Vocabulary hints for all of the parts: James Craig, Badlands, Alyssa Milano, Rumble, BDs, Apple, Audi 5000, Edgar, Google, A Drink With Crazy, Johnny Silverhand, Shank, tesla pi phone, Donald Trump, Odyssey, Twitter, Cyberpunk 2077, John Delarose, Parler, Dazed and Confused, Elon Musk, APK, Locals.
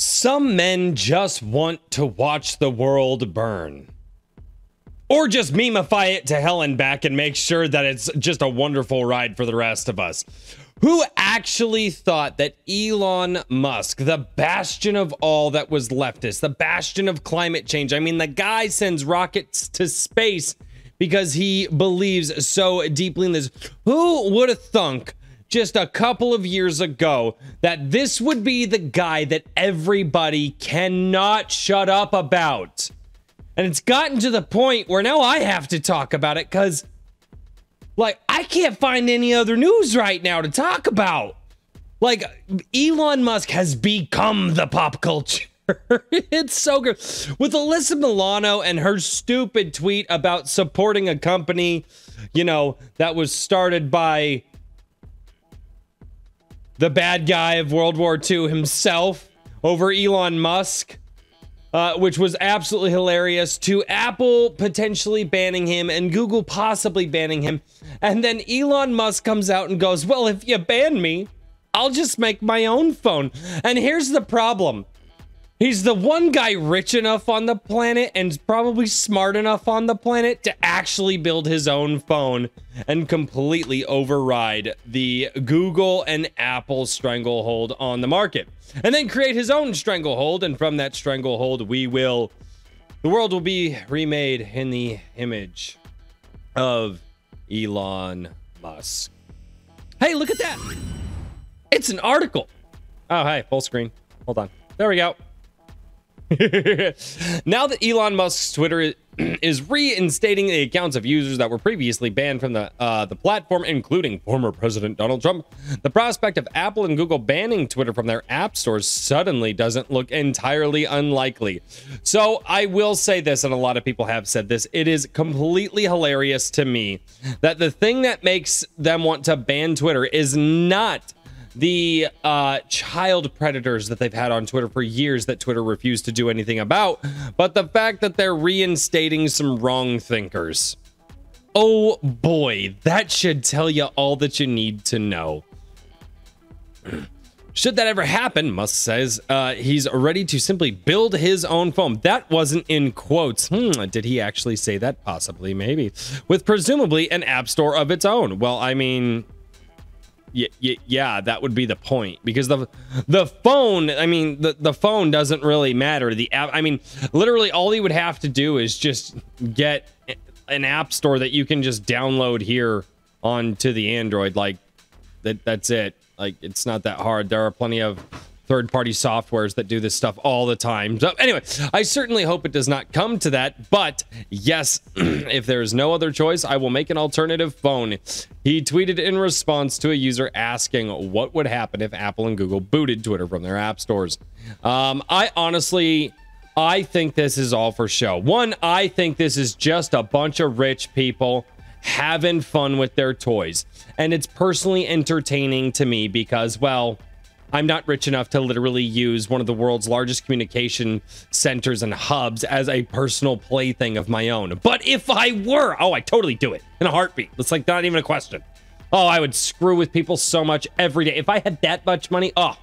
Some men just want to watch the world burn. Or just memeify it to hell and back and make sure that it's just a wonderful ride for the rest of us. Who actually thought that Elon Musk, the bastion of all that was leftist, the bastion of climate change, I mean, the guy sends rockets to space because he believes so deeply in this. Who would have thunk just a couple of years ago that this would be the guy that everybody cannot shut up about? And it's gotten to the point where now I have to talk about it because, like, I can't find any other news right now to talk about. Like, Elon Musk has become the pop culture. It's so good. With Alyssa Milano and her stupid tweet about supporting a company, you know, that was started by the bad guy of World War II himself over Elon Musk. Which was absolutely hilarious, to Apple potentially banning him and Google possibly banning him. And then Elon Musk comes out and goes, well, if you ban me, I'll just make my own phone. And here's the problem. He's the one guy rich enough on the planet and probably smart enough on the planet to actually build his own phone and completely override the Google and Apple stranglehold on the market. And then create his own stranglehold, and from that stranglehold, the world will be remade in the image of Elon Musk. Hey, look at that. It's an article. Oh, hey, full screen. Hold on. There we go. Now that Elon Musk's Twitter is reinstating the accounts of users that were previously banned from the platform, including former President Donald Trump, the prospect of Apple and Google banning Twitter from their app stores suddenly doesn't look entirely unlikely. So I will say this, and a lot of people have said this, it is completely hilarious to me that the thing that makes them want to ban Twitter is not the child predators that they've had on Twitter for years that Twitter refused to do anything about, but the fact that they're reinstating some wrong thinkers. Oh boy, that should tell you all that you need to know. Should that ever happen, Musk says, he's ready to simply build his own phone. That wasn't in quotes. Did he actually say that? Possibly, maybe. With presumably an app store of its own. Well, I mean, yeah, that would be the point, because the phone, I mean, the phone doesn't really matter. The app, I mean, literally all he would have to do is just get an app store that you can just download here onto the Android. Like that's it. Like, it's not that hard. There are plenty of third-party softwares that do this stuff all the time. So anyway, I certainly hope it does not come to that, but yes, if there is no other choice, I will make an alternative phone. He tweeted in response to a user asking what would happen if Apple and Google booted Twitter from their app stores. I think this is all for show. One, I think this is just a bunch of rich people having fun with their toys, and it's personally entertaining to me because, well, I'm not rich enough to literally use one of the world's largest communication centers and hubs as a personal plaything of my own. But if I were, oh, I'd totally do it in a heartbeat. It's like not even a question. Oh, I would screw with people so much every day. If I had that much money, oh,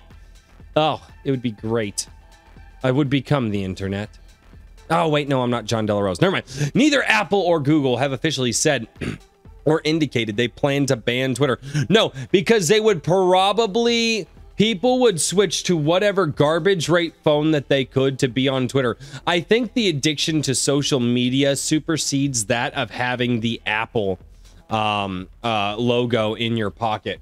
it would be great. I would become the internet. Oh, wait, no, I'm not John Delarose. Never mind. Neither Apple or Google have officially said or indicated they plan to ban Twitter. No, because they would probably... people would switch to whatever garbage rate phone that they could to be on Twitter. I think the addiction to social media supersedes that of having the Apple logo in your pocket.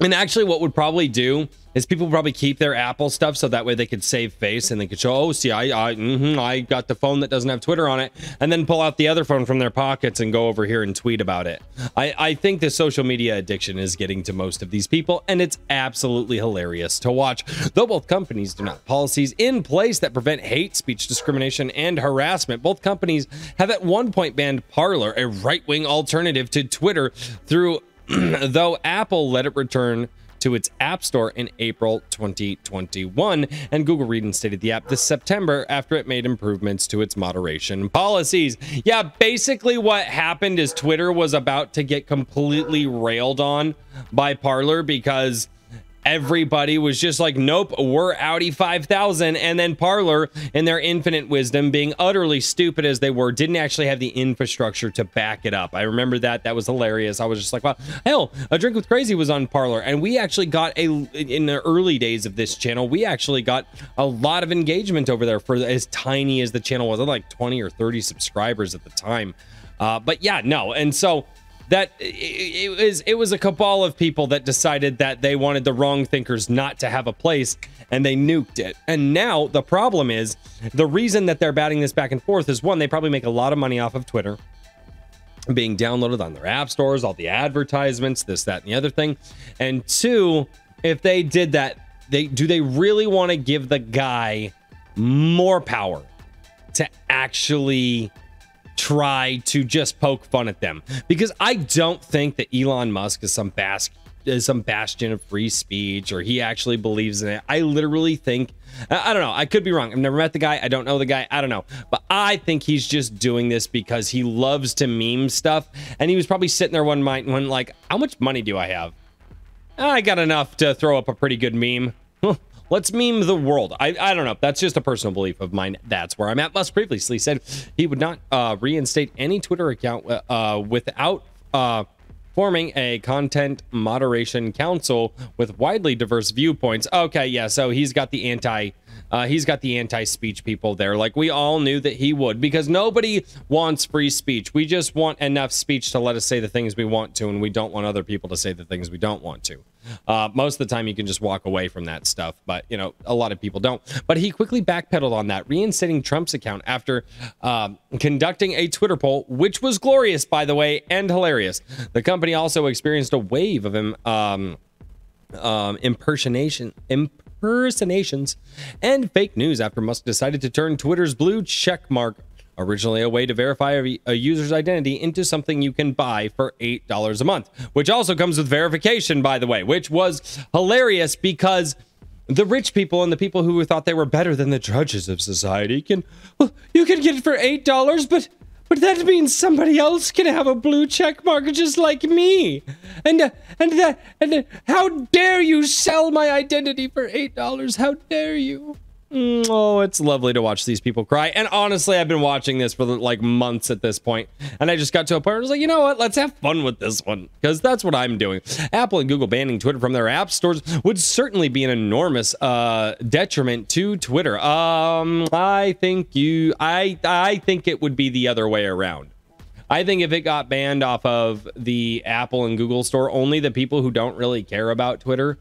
And actually what would probably do is people would probably keep their Apple stuff so that way they could save face and they could show, oh, see, I got the phone that doesn't have Twitter on it, and then pull out the other phone from their pockets and go over here and tweet about it. I think the social media addiction is getting to most of these people, and it's absolutely hilarious to watch. Though both companies do not have policies in place that prevent hate speech, discrimination, and harassment, both companies have at one point banned Parler, a right-wing alternative to Twitter, though Apple let it return to its app store in April 2021, and Google reinstated the app this September after it made improvements to its moderation policies. Yeah, basically what happened is Twitter was about to get completely railed on by Parler because everybody was just like, nope, we're Audi 5000. And then Parler, in their infinite wisdom, being utterly stupid as they were, didn't actually have the infrastructure to back it up. I remember that. That was hilarious. I was just like, wow. Hell, A Drink With Crazy was on Parler, and we actually got in the early days of this channel, we actually got a lot of engagement over there for as tiny as the channel was. I had like 20 or 30 subscribers at the time. But yeah, no. And so that it was a cabal of people that decided that they wanted the wrong thinkers not to have a place, and they nuked it. And now the problem is, the reason that they're batting this back and forth is, one, they probably make a lot of money off of Twitter being downloaded on their app stores, all the advertisements, this, that, and the other thing. And two, if they did that, do they really want to give the guy more power to actually try to just poke fun at them? Because I don't think that Elon Musk is some bastion of free speech, or he actually believes in it. I literally think, I don't know, I could be wrong. I've never met the guy. I don't know the guy. I don't know. But I think he's just doing this because he loves to meme stuff. And he was probably sitting there one night and went like, how much money do I have? I got enough to throw up a pretty good meme. Let's meme the world. I don't know. That's just a personal belief of mine. That's where I'm at. Musk previously said he would not reinstate any Twitter account without forming a content moderation council with widely diverse viewpoints. Okay, yeah, so he's got the anti-speech people there. Like, we all knew that he would, because nobody wants free speech. We just want enough speech to let us say the things we want to, and we don't want other people to say the things we don't want to. Most of the time, you can just walk away from that stuff, but, you know, a lot of people don't. But he quickly backpedaled on that, reinstating Trump's account after conducting a Twitter poll, which was glorious, by the way, and hilarious. The company also experienced a wave of impersonations and fake news after Musk decided to turn Twitter's blue check mark, originally a way to verify a user's identity, into something you can buy for $8 a month, which also comes with verification, by the way, which was hilarious, because the rich people and the people who thought they were better than the drudges of society can, well, you can get it for $8, but that means somebody else can have a blue check mark just like me. And how dare you sell my identity for $8? How dare you? Oh, it's lovely to watch these people cry. And honestly, I've been watching this for like months at this point, and I just got to a point where I was like, you know what? Let's have fun with this one, because that's what I'm doing. Apple and Google banning Twitter from their app stores would certainly be an enormous detriment to Twitter. I think it would be the other way around. I think if it got banned off of the Apple and Google store, only the people who don't really care about Twitter.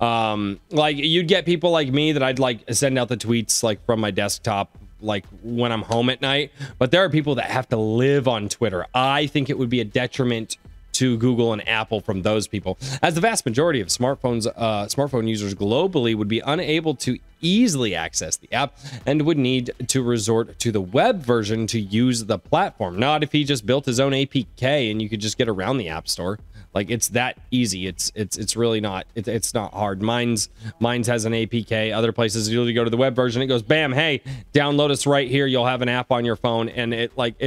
Like, you'd get people like me that I'd like send out the tweets like from my desktop, like when I'm home at night, but there are people that have to live on Twitter. I think it would be a detriment to Google and Apple from those people, as the vast majority of smartphone users globally would be unable to easily access the app and would need to resort to the web version to use the platform. Not if he just built his own APK and you could just get around the App Store. Like, it's that easy. It's really not. It's not hard. Mine's has an APK. Other places, you go to the web version, it goes, bam, hey, download us right here. You'll have an app on your phone, and it's quite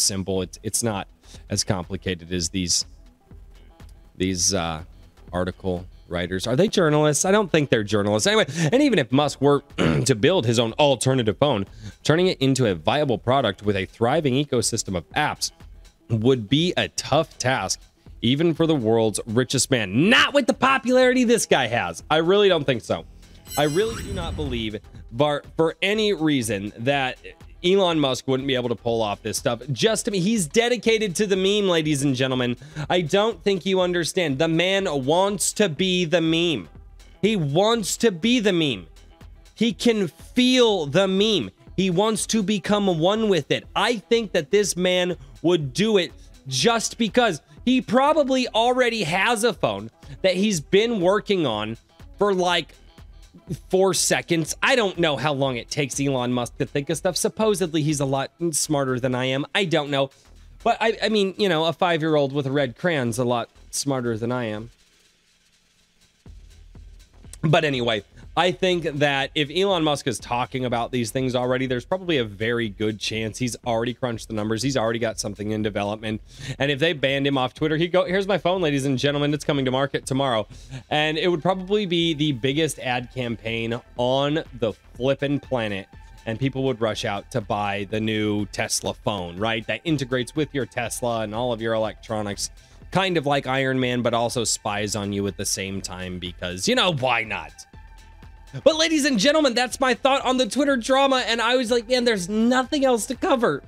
simple. It's not as complicated as these article writers. Are they journalists? I don't think they're journalists. Anyway, and even if Musk were to build his own alternative phone, turning it into a viable product with a thriving ecosystem of apps would be a tough task, even for the world's richest man. Not with the popularity this guy has. I really don't think so. I really do not believe, for any reason, that Elon Musk wouldn't be able to pull off this stuff. Just to me, he's dedicated to the meme, ladies and gentlemen. I don't think you understand. The man wants to be the meme. He wants to be the meme. He can feel the meme. He wants to become one with it. I think that this man would do it just because he probably already has a phone that he's been working on for like 4 seconds. I don't know how long it takes Elon Musk to think of stuff. Supposedly he's a lot smarter than I am. I don't know. But I mean, you know, a 5-year-old with a red crayon is a lot smarter than I am. But anyway, I think that if Elon Musk is talking about these things already, there's probably a very good chance he's already crunched the numbers. He's already got something in development. And if they banned him off Twitter, he'd go, here's my phone, ladies and gentlemen. It's coming to market tomorrow. And it would probably be the biggest ad campaign on the flippin' planet. And people would rush out to buy the new Tesla phone, right? That integrates with your Tesla and all of your electronics. Kind of like Iron Man, but also spies on you at the same time because, you know, why not? But ladies and gentlemen, that's my thought on the Twitter drama. And I was like, man, there's nothing else to cover.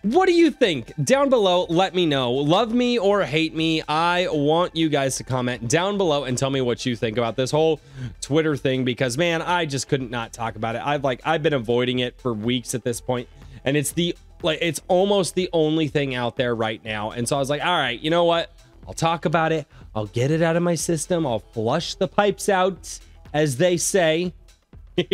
What do you think? Down below, let me know. Love me or hate me. I want you guys to comment down below and tell me what you think about this whole Twitter thing, because man, I just couldn't not talk about it. I've been avoiding it for weeks at this point, and it's the, it's almost the only thing out there right now. And so I was like, all right, you know what? I'll talk about it. I'll get it out of my system. I'll flush the pipes out, as they say.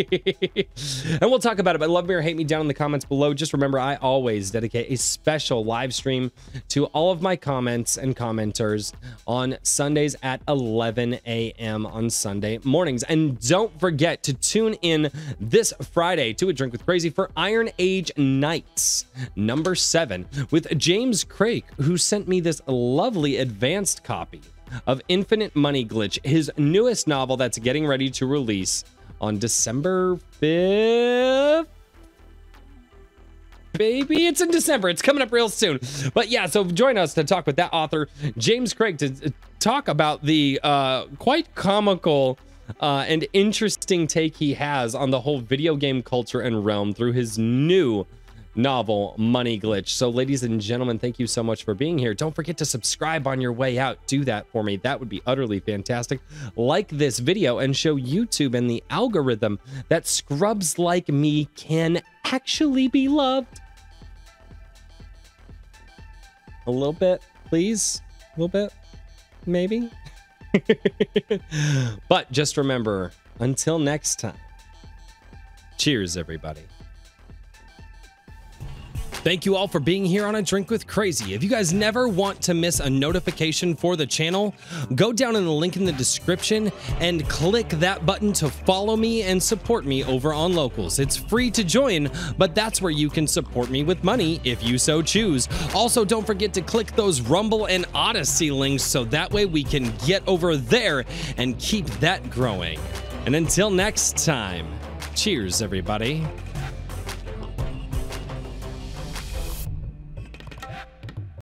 And we'll talk about it, but love me or hate me down in the comments below. Just remember, I always dedicate a special live stream to all of my comments and commenters on Sundays at 11 a.m. on Sunday mornings. And don't forget to tune in this Friday to A Drink With Crazy for Iron Age Nights #7 with James Craig, who sent me this lovely advanced copy of Infinite Money Glitch, his newest novel that's getting ready to release on December 5th. Baby, it's in December. It's coming up real soon. But yeah, so join us to talk with that author, James Craig, to talk about the quite comical and interesting take he has on the whole video game culture and realm through his new novel, Money Glitch. So ladies and gentlemen, thank you so much for being here. Don't forget to subscribe on your way out. Do that for me. That would be utterly fantastic. Like this video and show YouTube and the algorithm that scrubs like me can actually be loved. A little bit, please. A little bit, maybe. But just remember, until next time, cheers, everybody. Thank you all for being here on A Drink With Crazy. If you guys never want to miss a notification for the channel, go down in the link in the description and click that button to follow me and support me over on Locals. It's free to join, but that's where you can support me with money if you so choose. Also, don't forget to click those Rumble and Odyssey links so that way we can get over there and keep that growing. And until next time, cheers, everybody.